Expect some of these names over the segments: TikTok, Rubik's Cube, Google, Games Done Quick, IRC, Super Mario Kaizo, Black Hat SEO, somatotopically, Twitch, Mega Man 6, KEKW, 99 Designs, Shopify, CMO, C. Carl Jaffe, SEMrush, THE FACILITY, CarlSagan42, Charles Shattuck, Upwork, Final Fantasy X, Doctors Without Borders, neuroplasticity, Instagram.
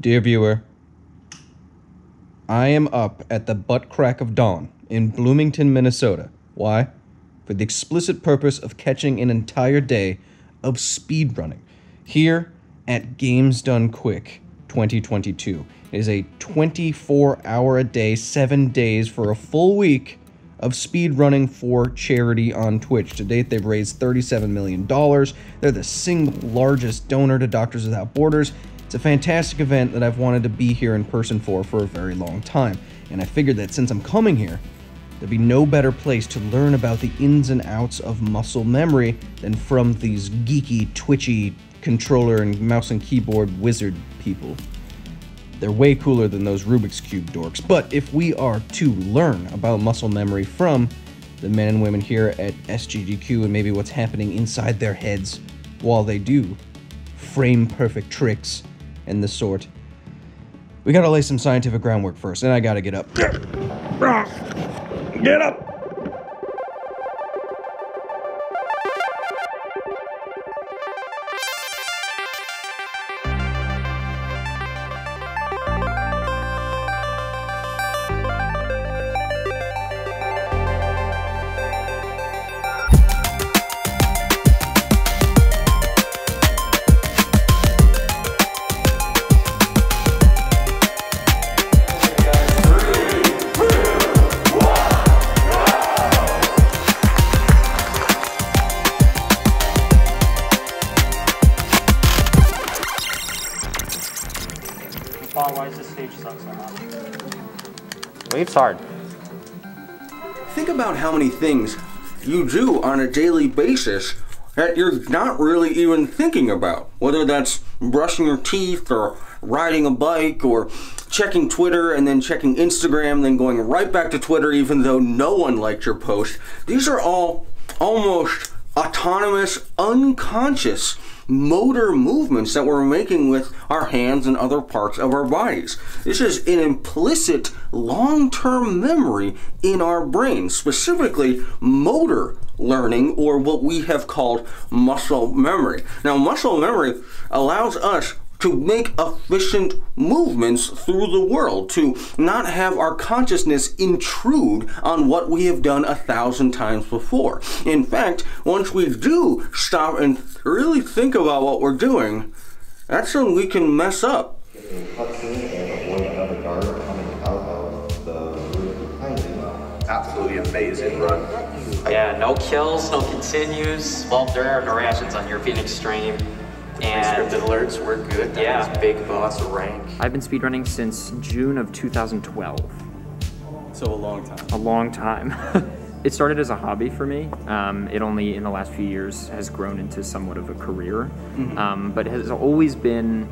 Dear viewer, I am up at the butt crack of dawn in Bloomington, Minnesota. Why? For the explicit purpose of catching an entire day of speedrunning here at Games Done Quick 2022. It is a 24-hour-a-day, 7 days for a full week of speedrunning for charity on Twitch. To date, they've raised $37 million. They're the single largest donor to Doctors Without Borders. It's a fantastic event that I've wanted to be here in person for a very long time. And I figured that since I'm coming here, there'd be no better place to learn about the ins and outs of muscle memory than from these geeky, twitchy controller and mouse and keyboard wizard people. They're way cooler than those Rubik's Cube dorks. But if we are to learn about muscle memory from the men and women here at SGDQ and maybe what's happening inside their heads while they do frame-perfect tricks and the sort, we gotta lay some scientific groundwork first, and I gotta get up. Get up! It's hard. Think about how many things you do on a daily basis that you're not really even thinking about. Whether that's brushing your teeth or riding a bike or checking Twitter and then checking Instagram, then going right back to Twitter even though no one liked your post. These are all almost autonomous, unconscious motor movements that we're making with our hands and other parts of our bodies. This is an implicit long-term memory in our brain, specifically motor learning, or what we have called muscle memory. Now, muscle memory allows us to make efficient movements through the world, to not have our consciousness intrude on what we have done 1,000 times before. In fact, once we do stop and really think about what we're doing, that's when we can mess up. Absolutely amazing run. Yeah, no kills, no continues. Well, there are narrations on European Extreme. And the alerts were good. Yeah, big boss rank. I've been speedrunning since June of 2012. So a long time. A long time. It started as a hobby for me. It only in the last few years has grown into somewhat of a career. Mm-hmm. But it has always been,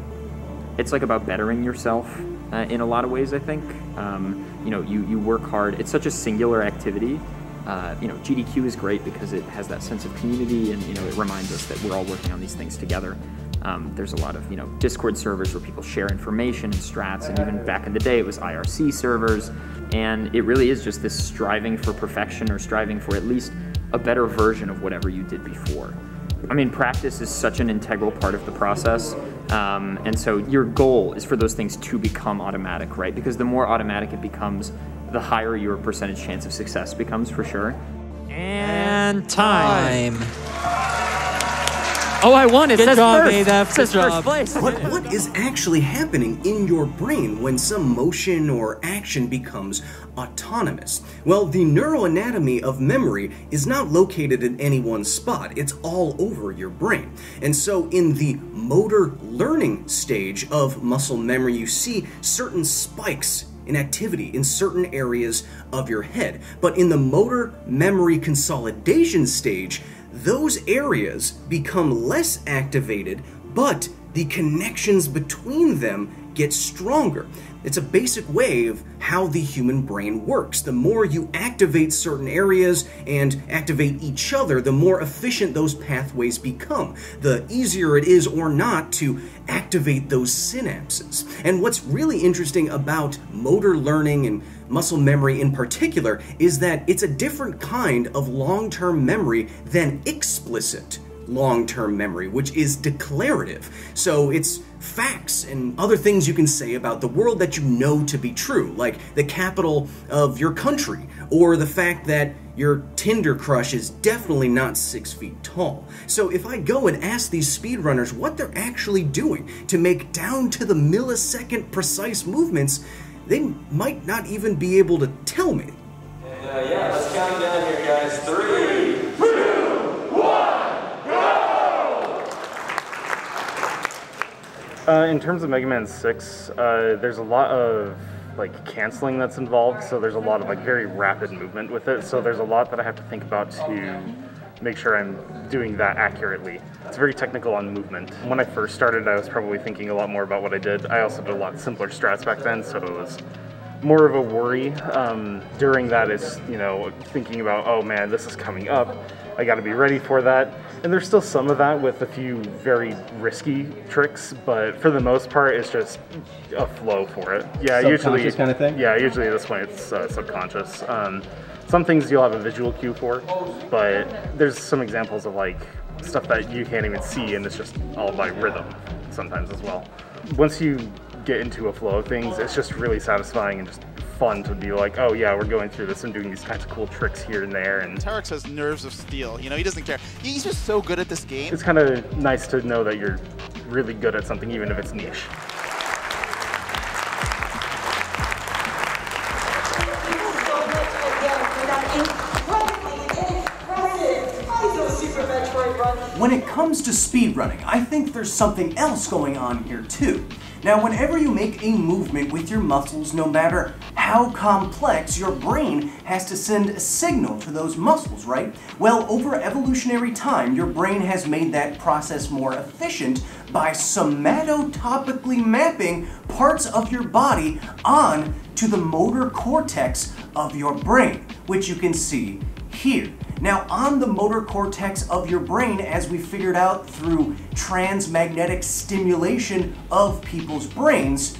it's like about bettering yourself in a lot of ways, I think. You know, you work hard. It's such a singular activity. You know, GDQ is great because it has that sense of community, and you know, it reminds us that we're all working on these things together. There's a lot of, you know, Discord servers where people share information and strats, and even back in the day it was IRC servers, and it really is just this striving for perfection or striving for at least a better version of whatever you did before. I mean, practice is such an integral part of the process, and so your goal is for those things to become automatic, right? Because the more automatic it becomes, the higher your percentage chance of success becomes, for sure. And time. Oh, I won. It says first place. What is actually happening in your brain when some motion or action becomes autonomous? Well, the neuroanatomy of memory is not located in any one spot. It's all over your brain. And so in the motor learning stage of muscle memory, you see certain spikes in activity in certain areas of your head. But in the motor memory consolidation stage, those areas become less activated, but the connections between them get stronger. It's a basic way of how the human brain works. The more you activate certain areas and activate each other, the more efficient those pathways become, the easier it is or not to activate those synapses. And what's really interesting about motor learning and muscle memory in particular is that it's a different kind of long-term memory than explicit long-term memory, which is declarative. So it's facts and other things you can say about the world that you know to be true, like the capital of your country, or the fact that your Tinder crush is definitely not 6 feet tall. So if I go and ask these speedrunners what they're actually doing to make down to the millisecond precise movements, they might not even be able to tell me. And yeah, let's count down here, guys. 3, 2, 1, go! In terms of Mega Man 6, there's a lot of canceling that's involved, so there's a lot of very rapid movement with it, so there's a lot that I have to think about to make sure I'm doing that accurately. It's very technical on movement. When I first started, I was probably thinking a lot more about what I did. I also did a lot simpler strats back then, so it was more of a worry. During that is, thinking about, oh man, this is coming up, I gotta be ready for that. And there's still some of that with a few very risky tricks, but for the most part, it's just a flow for it. Yeah, usually kind of thing? Yeah, usually at this point, it's subconscious. Some things you'll have a visual cue for, but there's some examples of stuff that you can't even see, and it's just all by rhythm sometimes as well. Once you get into a flow of things, it's just really satisfying and just fun to be like, oh yeah, we're going through this and doing these kinds of cool tricks here and there. And Tarek has nerves of steel, he doesn't care. He's just so good at this game. It's kind of nice to know that you're really good at something, even if it's niche. When it comes to speedrunning, I think there's something else going on here too. Now, whenever you make a movement with your muscles, no matter how complex, your brain has to send a signal to those muscles, right? Well, over evolutionary time, your brain has made that process more efficient by somatotopically mapping parts of your body on to the motor cortex of your brain, which you can see here. Now, on the motor cortex of your brain, as we figured out through transmagnetic stimulation of people's brains,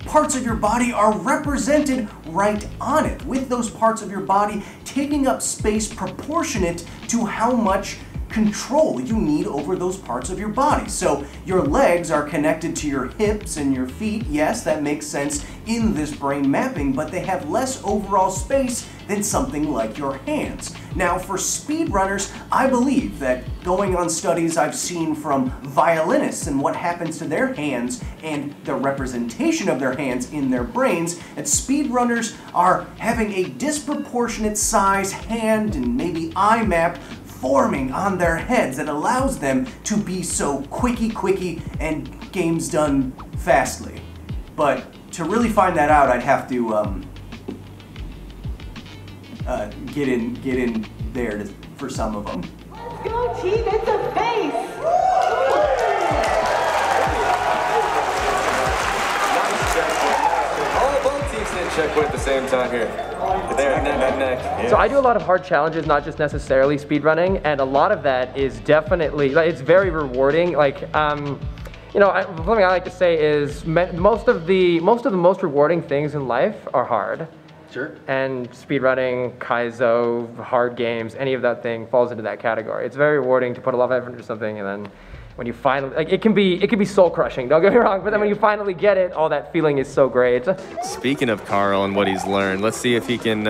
parts of your body are represented right on it, with those parts of your body taking up space proportionate to how much control you need over those parts of your body. So your legs are connected to your hips and your feet. Yes, that makes sense in this brain mapping, but they have less overall space than something like your hands. Now, for speedrunners, I believe that going on studies I've seen from violinists and what happens to their hands and the representation of their hands in their brains, that speedrunners are having a disproportionate size hand and maybe eye map forming on their heads that allows them to be so quicky and games done fastly. But to really find that out, I'd have to get in there for some of them. Let's go, team! It's a face. All both teams did check with at the same time here. There, neck. Yeah. So I do a lot of hard challenges, not just necessarily speedrunning, and a lot of that is definitely, it's very rewarding. Something I like to say is most of the most rewarding things in life are hard. Sure. And speedrunning, Kaizo, hard games, any of that thing falls into that category. It's very rewarding to put a lot of effort into something, and then when you finally, it can be soul crushing, don't get me wrong, but then when you finally get it, all that feeling is so great. Speaking of Carl and what he's learned, let's see if he can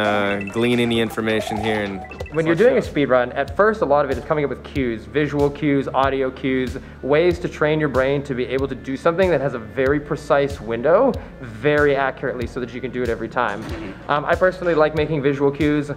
glean any information here. And when you're doing a speed run, at first a lot of it is coming up with cues, visual cues, audio cues, ways to train your brain to be able to do something that has a very precise window, very accurately, so that you can do it every time. I personally like making visual cues.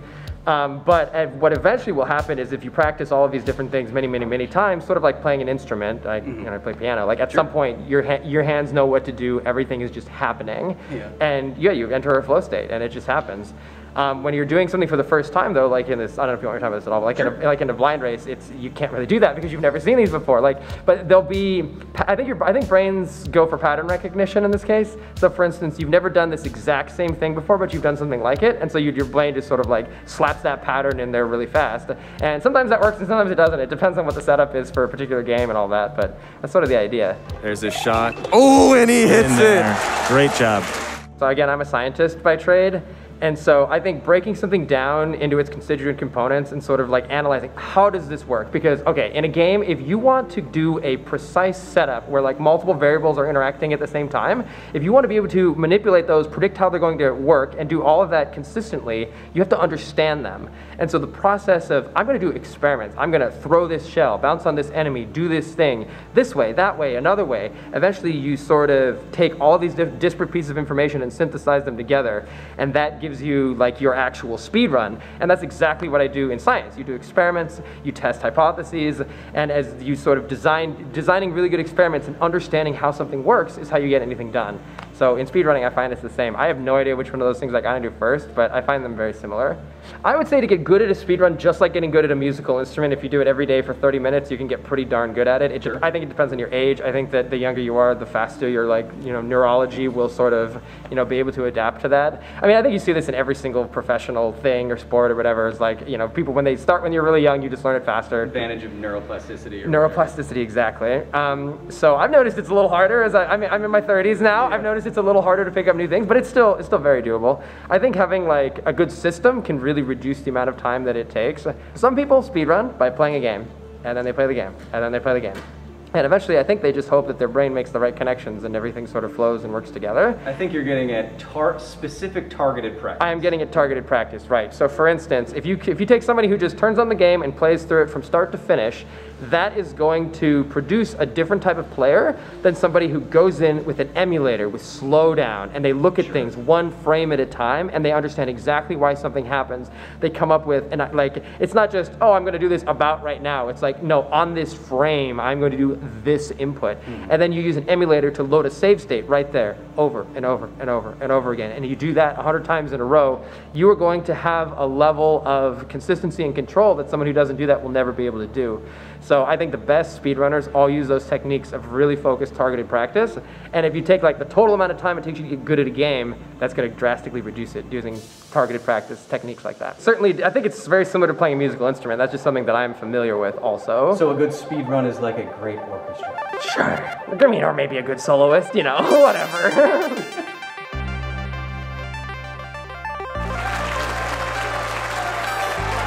But what eventually will happen is if you practice all of these different things many times, sort of like playing an instrument, I play piano, at some point your hands know what to do, everything is just happening. Yeah. And yeah, you enter a flow state and it just happens. When you're doing something for the first time though, I don't know if you want to talk about this at all, but in a blind race, you can't really do that because you've never seen these before. But there'll be, I think brains go for pattern recognition in this case. So for instance, you've never done this exact same thing before, but you've done something like it, and so your brain just sort of slaps that pattern in there really fast. And sometimes that works and sometimes it doesn't. It depends on what the setup is for a particular game and all that, but that's sort of the idea. There's a shot. Oh, and he hits it! Great job. So again, I'm a scientist by trade. And so I think breaking something down into its constituent components and sort of like analyzing, how does this work? Because, okay, in a game, if you want to do a precise setup where like multiple variables are interacting at the same time, if you want to be able to manipulate those, predict how they're going to work, and do all of that consistently, you have to understand them. And so the process of, I'm going to do experiments, I'm going to throw this shell, bounce on this enemy, do this thing, this way, that way, another way, eventually you sort of take all these disparate pieces of information and synthesize them together, and that gives you like your actual speed run. And that's exactly what I do in science. You do experiments, you test hypotheses, and as you sort of designing really good experiments and understanding how something works is how you get anything done. So in speedrunning I find it's the same. I have no idea which one of those things I gotta do first, but I find them very similar. I would say to get good at a speedrun, just like getting good at a musical instrument, if you do it every day for 30 minutes, you can get pretty darn good at it. Sure. I think it depends on your age. I think that the younger you are, the faster your neurology will sort of be able to adapt to that. I mean, I think you see this in every single professional thing or sport or whatever. It's like, people, when they start when you're really young, you just learn it faster. Advantage of neuroplasticity. Neuroplasticity, exactly. So I've noticed it's a little harder as I'm in my 30s now. Yeah. I've noticed it's a little harder to pick up new things, but it's still very doable. I think having like a good system can really reduce the amount of time that it takes. Some people speedrun by playing a game, and then they play the game, and then they play the game. And eventually I think they just hope that their brain makes the right connections and everything sort of flows and works together. I think you're getting at specific targeted practice. I am getting at targeted practice, right. So for instance, if you take somebody who just turns on the game and plays through it from start to finish, that is going to produce a different type of player than somebody who goes in with an emulator, with slowdown, and they look at things one frame at a time, and they understand exactly why something happens. They come up with, and like, it's not just, oh, I'm gonna do this about right now. It's like, no, on this frame, I'm going to do this input. And then you use an emulator to load a save state right there, over and over and over and over again. And you do that 100 times in a row, you are going to have a level of consistency and control that someone who doesn't do that will never be able to do. So I think the best speedrunners all use those techniques of really focused, targeted practice. And if you take like the total amount of time it takes you to get good at a game, that's going to drastically reduce it using targeted practice techniques like that. Certainly, I think it's very similar to playing a musical instrument. That's just something that I'm familiar with also. So a good speedrun is like a great orchestra. Sure. I mean, or maybe a good soloist, whatever.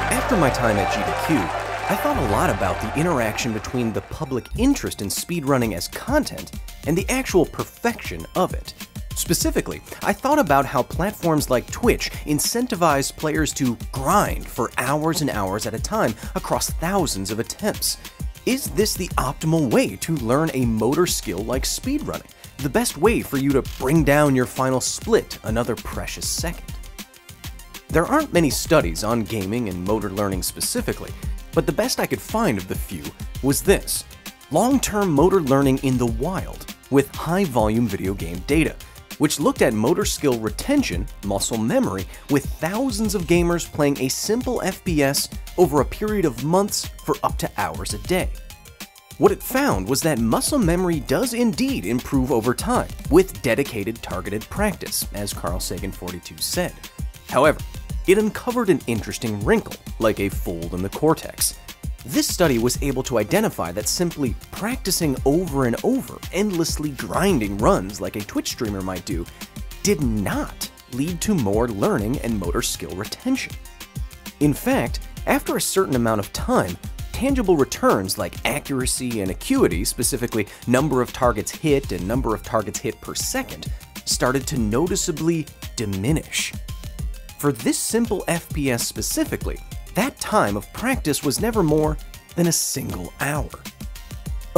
After my time at GDQ, I thought a lot about the interaction between the public interest in speedrunning as content and the actual perfection of it. Specifically, I thought about how platforms like Twitch incentivize players to grind for hours and hours at a time across thousands of attempts. Is this the optimal way to learn a motor skill like speedrunning? The best way for you to bring down your final split another precious second? There aren't many studies on gaming and motor learning specifically, but the best I could find of the few was this: long-term motor learning in the wild with high-volume video game data, which looked at motor skill retention, muscle memory, with thousands of gamers playing a simple FPS over a period of months for up to hours a day. What it found was that muscle memory does indeed improve over time with dedicated targeted practice, as CarlSagan42 said. However, it uncovered an interesting wrinkle, like a fold in the cortex. This study was able to identify that simply practicing over and over, endlessly grinding runs like a Twitch streamer might do, did not lead to more learning and motor skill retention. In fact, after a certain amount of time, tangible returns like accuracy and acuity, specifically number of targets hit and number of targets hit per second, started to noticeably diminish. For this simple FPS specifically, that time of practice was never more than a single hour.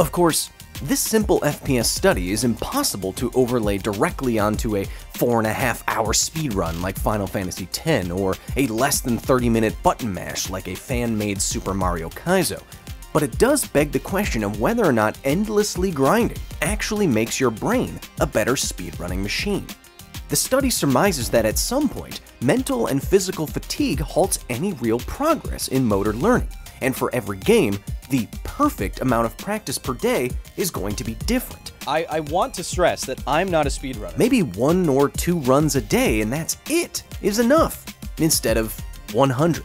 Of course, this simple FPS study is impossible to overlay directly onto a 4.5-hour speedrun like Final Fantasy X or a less than 30-minute button mash like a fan-made Super Mario Kaizo, but it does beg the question of whether or not endlessly grinding actually makes your brain a better speedrunning machine. The study surmises that at some point, mental and physical fatigue halts any real progress in motor learning, and for every game, the perfect amount of practice per day is going to be different. I want to stress that I'm not a speedrunner. Maybe 1 or 2 runs a day and that's it is enough, instead of 100.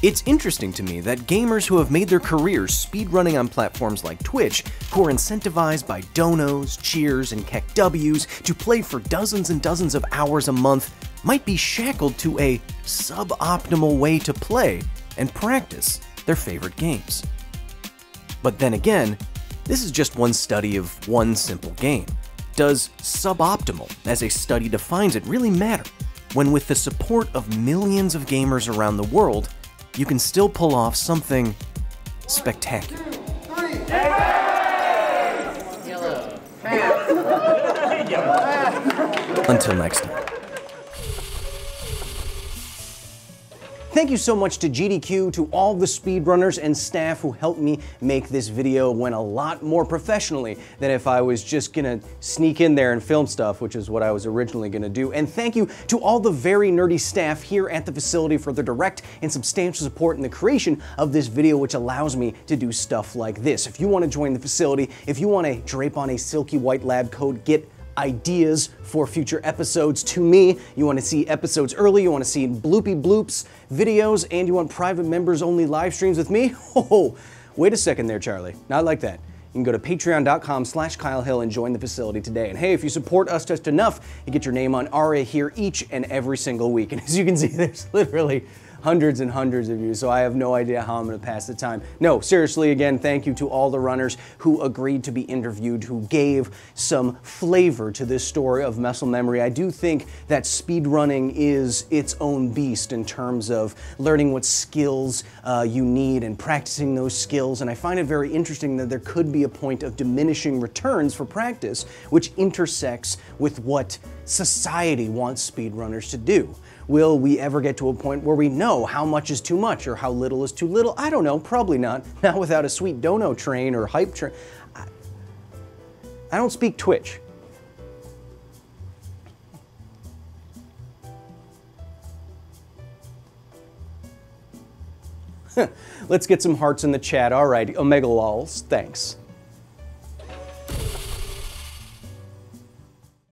It's interesting to me that gamers who have made their careers speedrunning on platforms like Twitch, who are incentivized by donos, cheers, and KEKWs to play for dozens and dozens of hours a month, might be shackled to a suboptimal way to play and practice their favorite games. But then again, this is just one study of one simple game. Does suboptimal, as a study defines it, really matter when with the support of millions of gamers around the world, you can still pull off something spectacular? Until next time. Thank you so much to GDQ, to all the speedrunners and staff who helped me make this video went a lot more professionally than if I was just gonna sneak in there and film stuff, which is what I was originally gonna do. And thank you to all the very nerdy staff here at the facility for their direct and substantial support in the creation of this video, which allows me to do stuff like this. If you wanna join the facility, if you wanna drape on a silky white lab coat, get ideas for future episodes to me. You want to see episodes early, you want to see bloopy bloops videos, and you want private members only live streams with me? Oh, wait a second there, Charlie. Not like that. You can go to patreon.com/KyleHill and join the facility today. And hey, if you support us just enough, you get your name on ARIA here each and every single week. And as you can see, there's literally hundreds and hundreds of you, so I have no idea how I'm gonna pass the time. No, seriously, again, thank you to all the runners who agreed to be interviewed, who gave some flavor to this story of muscle memory. I do think that speedrunning is its own beast in terms of learning what skills you need and practicing those skills, and I find it very interesting that there could be a point of diminishing returns for practice, which intersects with what society wants speedrunners to do. Will we ever get to a point where we know how much is too much or how little is too little? I don't know, probably not. Not without a sweet dono train or hype train. I don't speak Twitch. Let's get some hearts in the chat. All right, Omega Lols, thanks.